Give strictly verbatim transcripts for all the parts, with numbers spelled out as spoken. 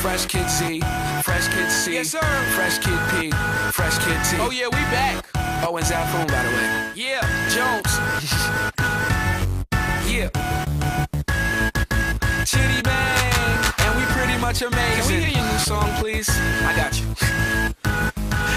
Fresh Kid Z, Fresh Kid C, yes, sir. Fresh Kid P, Fresh Kid T. Oh yeah, we back. Oh, and Zapp, by the way. Yeah, Jones. Yeah. Chitty Bang, and we pretty much amazing. Can we hear your new song, please? I got you.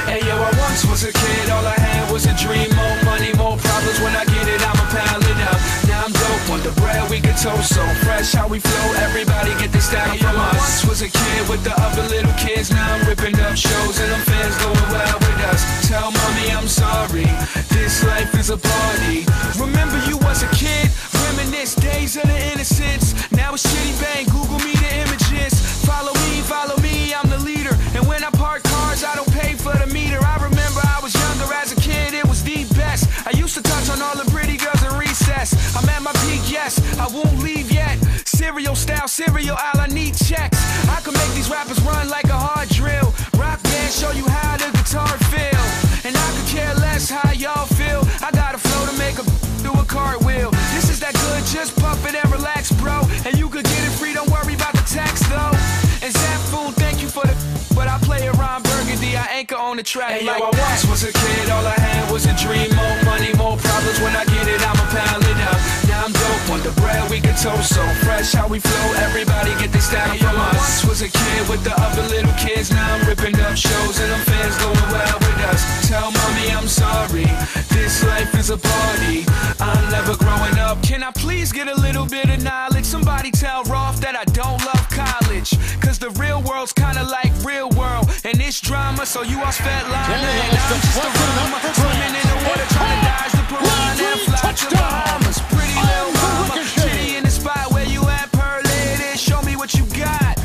Hey yo, I once was a kid, all I had was a dream. More money, more problems. When I get it, I'ma pile it up. Now I'm dope on the bread, we can toast. So fresh, how we flow. Everybody get this down from us. I once was a kid with the other little kids. Now I'm ripping up shows and them fans going wild with us. Tell mommy I'm sorry. This life is a party. Remember you was a kid. Reminisce days of the innocence. Now it's Chitty Bang. Google me the images. Follow me, follow me. I'm the leader. And when I park cars, I don't pay for the meter. I remember I was younger as a kid. It was the best. I used to touch on all the pretty girls in recess. I'm at my peak, yes. I won't leave yet. Cereal style, cereal aisle. I need checks. I can make these rappers run like a hard drill. Rock band, show you how the guitar feel. And I could care less how y'all feel. I got a flow to make a do a cartwheel. This is that good, just puff it and relax, bro. And you could get it free, don't worry about the tax, though. And Zapp Food, thank you for the but I play it Ron Burgundy, I anchor on the track. Hey, like yo, I that. Once was a kid, all I had was a dream. More money, more problems, when I get it, I'ma pile it up. Now I'm dope on the bread, we can toast. So fresh, how we flow, everybody get this down from us. I once was a kid with the other little kids. Now I'm ripping up shows and them fans going wild with us. Tell mommy I'm sorry, this life is a party. I'm never growing up. Can I please get a little bit of knowledge? Somebody tell Rolf that I don't love college, cause the real world's kinda like real world, and it's drama, so you are fat line. And I'm just a rumor, swimming in the water, trying to dodge the piranha and fly to Bahamas. Pretty little mama, Chitty in the spot where you at, pearl lady, show me what you got.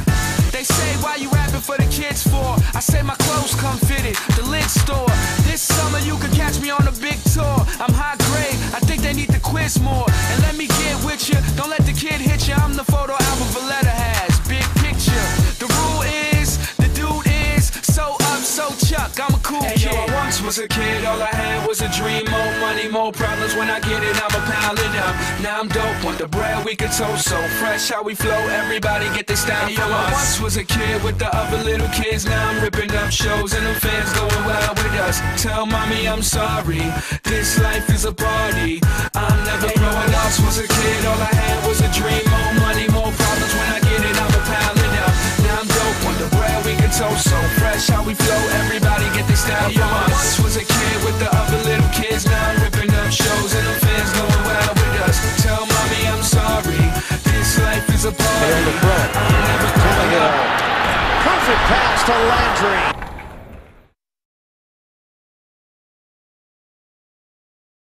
They say, why you rapping for the kids for? I say my clothes come fitted, the lid store. This summer you could catch me on a big tour. I'm high grade, I think they need to quiz more. And let me get with you, don't let the kid hit you. I'm the photo album Valletta has, big picture. The rule is, the dude is so up, so Chuck, I'm a cool hey, kid. Yo, I once was a kid, all I had was a dream. More money, more problems, when I get it, I'ma pile it up. Now I'm dope, want the bread, we can toast. So fresh, how we flow, everybody get this down from us. I once was a kid with the other little kids. Now I'm ripping up shows and them fans going wild with us. Tell mommy I'm sorry, this life is a party. I'm never hey, growing up. I once was a kid, all I had was a dream. More money, more problems, when I get it, I'ma pile it up. Now I'm dope, want the bread, we can toast. So fresh, how we flow, everybody get this down from us. I once was a kid with the other little kids. Now I'm ripping up shows and them fans going wild with us. Tell mommy I'm sorry, this life is a party. Hey, the bread. Perfect pass to Landry.